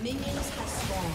Minions have spawned.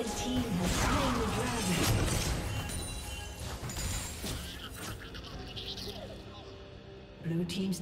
The red team has slain the dragon. Blue team's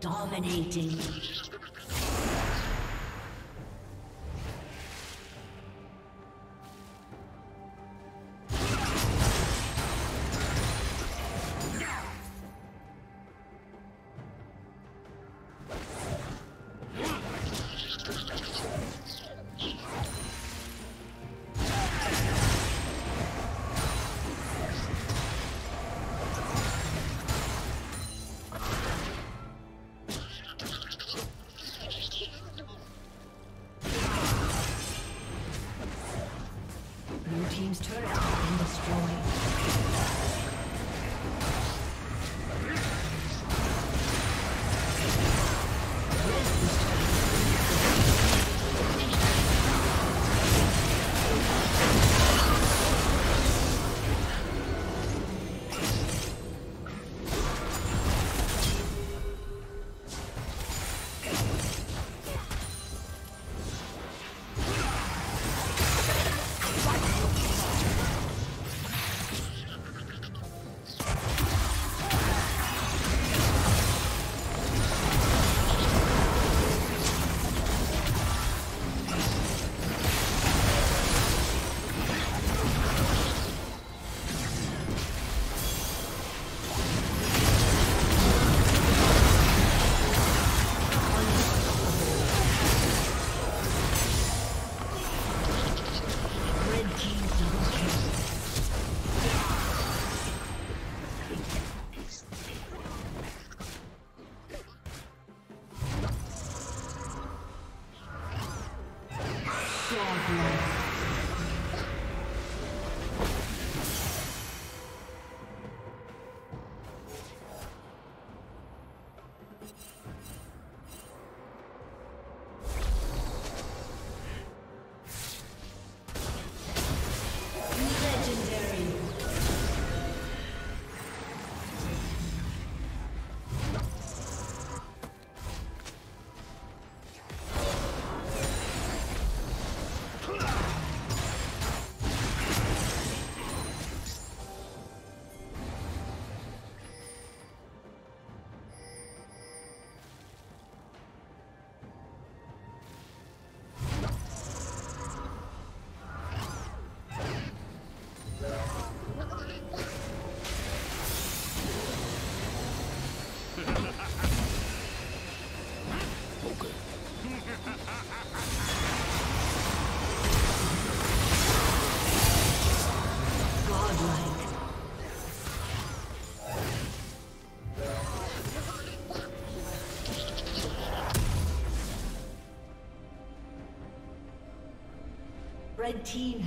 Dominating. Team's turret has been destroyed. Red team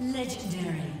Legendary.